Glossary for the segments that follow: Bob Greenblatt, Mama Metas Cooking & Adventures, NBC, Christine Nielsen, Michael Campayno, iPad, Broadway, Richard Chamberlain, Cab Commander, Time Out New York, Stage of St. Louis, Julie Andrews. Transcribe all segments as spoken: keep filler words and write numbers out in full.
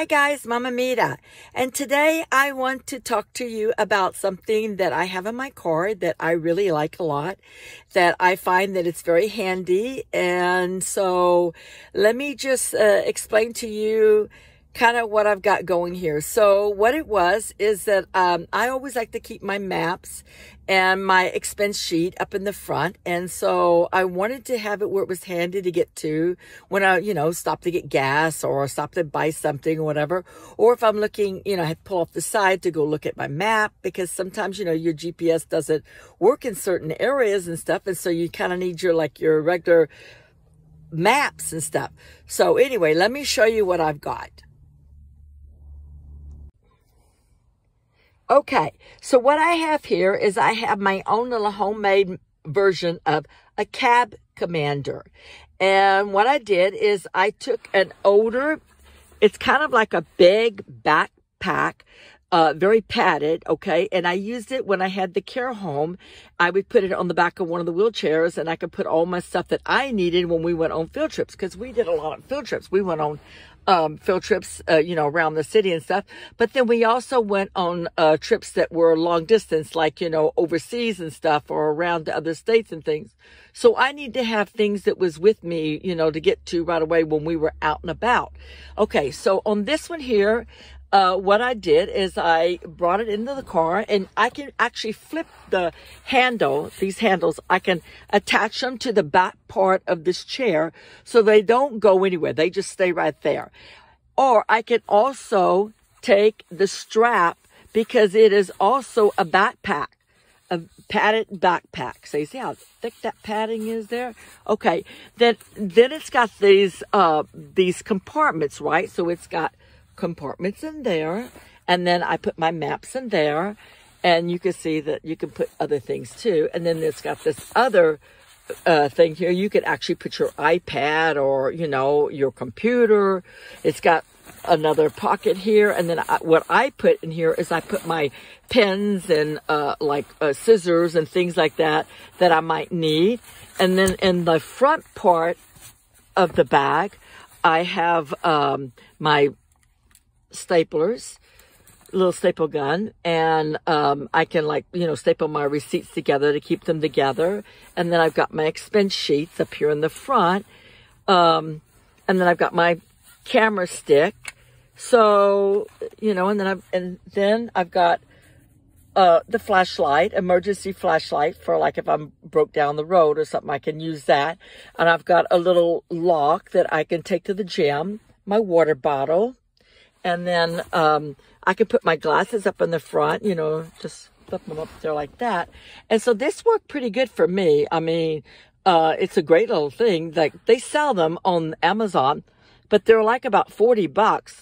Hi guys, Mama Meta, and today I want to talk to you about something that I have in my car that I really like a lot, that I find that it's very handy. And so let me just uh, explain to you kind of what I've got going here. So what it was is that um, I always like to keep my maps and my expense sheet up in the front. And so I wanted to have it where it was handy to get to when I, you know, stop to get gas or stop to buy something or whatever. Or if I'm looking, you know, I have to pull off the side to go look at my map because sometimes, you know, your G P S doesn't work in certain areas and stuff. And so you kind of need your, like, your regular maps and stuff. So anyway, let me show you what I've got. Okay, so what I have here is I have my own little homemade version of a Cab Commander. And what I did is I took an older, it's kind of like a big backpack, uh, very padded, okay? And I used it when I had the care home. I would put it on the back of one of the wheelchairs and I could put all my stuff that I needed when we went on field trips, because we did a lot of field trips. We went on Um, field trips, uh, you know, around the city and stuff. But then we also went on uh, trips that were long distance, like, you know, overseas and stuff, or around to other states and things. So I need to have things that was with me, you know, to get to right away when we were out and about. Okay, so on this one here, uh, what I did is I brought it into the car, and I can actually flip the handle, these handles, I can attach them to the back part of this chair so they don't go anywhere. They just stay right there. Or I can also take the strap, because it is also a backpack, a padded backpack. So you see how thick that padding is there? Okay, then then it's got these uh, these compartments, right? So it's got compartments in there, and then I put my maps in there, and you can see that you can put other things too. And then it's got this other Uh, thing here. You could actually put your iPad or, you know, your computer. It's got another pocket here. And then I, what I put in here is I put my pens and uh, like uh, scissors and things like that that I might need. And then in the front part of the bag, I have um, my staplers, little staple gun, and um, I can, like, you know, staple my receipts together to keep them together. And then I've got my expense sheets up here in the front. Um, and then I've got my camera stick. So, you know, and then I've, and then I've got uh, the flashlight, emergency flashlight for, like, if I'm broke down the road or something, I can use that. And I've got a little lock that I can take to the gym, my water bottle. And then um, I can put my glasses up in the front, you know, just flip them up there like that. And so this worked pretty good for me. I mean, uh, it's a great little thing. Like, they sell them on Amazon, but they're like about forty bucks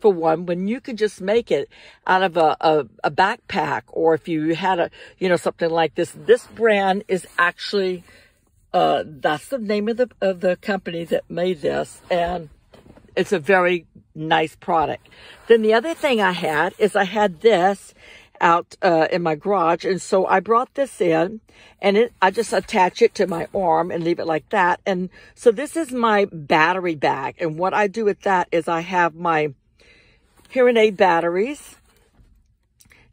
for one, when you could just make it out of a, a, a backpack, or if you had a, you know, something like this. This brand is actually, uh, that's the name of the, of the company that made this. And it's a very nice product. Then the other thing I had is I had this out uh, in my garage. And so I brought this in, and it, I just attach it to my arm and leave it like that. And so this is my battery bag. And what I do with that is I have my hearing aid batteries.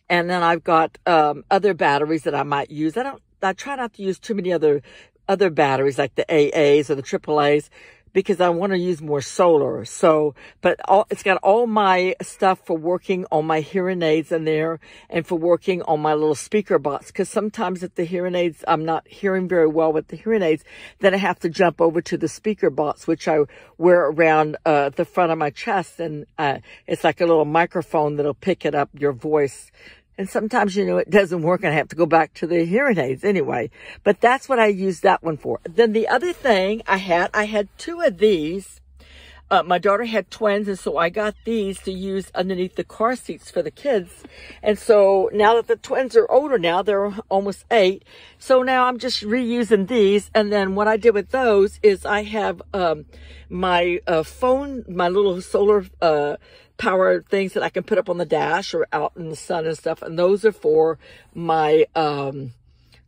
And then I've got um, other batteries that I might use. I don't, I try not to use too many other, other batteries, like the A As or the triple A's. Because I want to use more solar. So, but all, it's got all my stuff for working on my hearing aids in there, and for working on my little speaker box. Because sometimes if the hearing aids, I'm not hearing very well with the hearing aids, then I have to jump over to the speaker box, which I wear around uh, the front of my chest. And uh, it's like a little microphone that'll pick it up, your voice. And sometimes, you know, it doesn't work, and I have to go back to the hearing aids anyway. But that's what I used that one for. Then the other thing I had, I had two of these. Uh, my daughter had twins, and so I got these to use underneath the car seats for the kids. And so now that the twins are older now, they're almost eight. So now I'm just reusing these. And then what I did with those is I have um, my uh, phone, my little solar uh power things that I can put up on the dash or out in the sun and stuff. And those are for my um,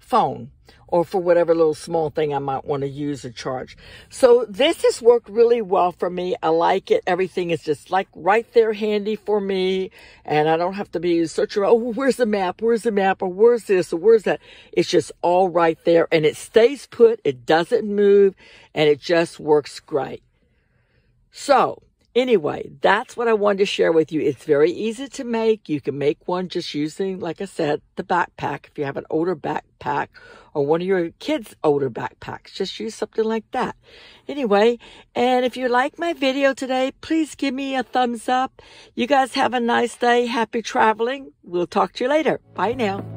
phone or for whatever little small thing I might want to use or charge. So this has worked really well for me. I like it. Everything is just like right there handy for me. And I don't have to be searching, oh, where's the map? Where's the map? Or where's this? Or where's that? It's just all right there. And it stays put. It doesn't move. And it just works great. So anyway, that's what I wanted to share with you. It's very easy to make. You can make one just using, like I said, the backpack. If you have an older backpack or one of your kids' older backpacks, just use something like that. Anyway, and if you like my video today, please give me a thumbs up. You guys have a nice day. Happy traveling. We'll talk to you later. Bye now.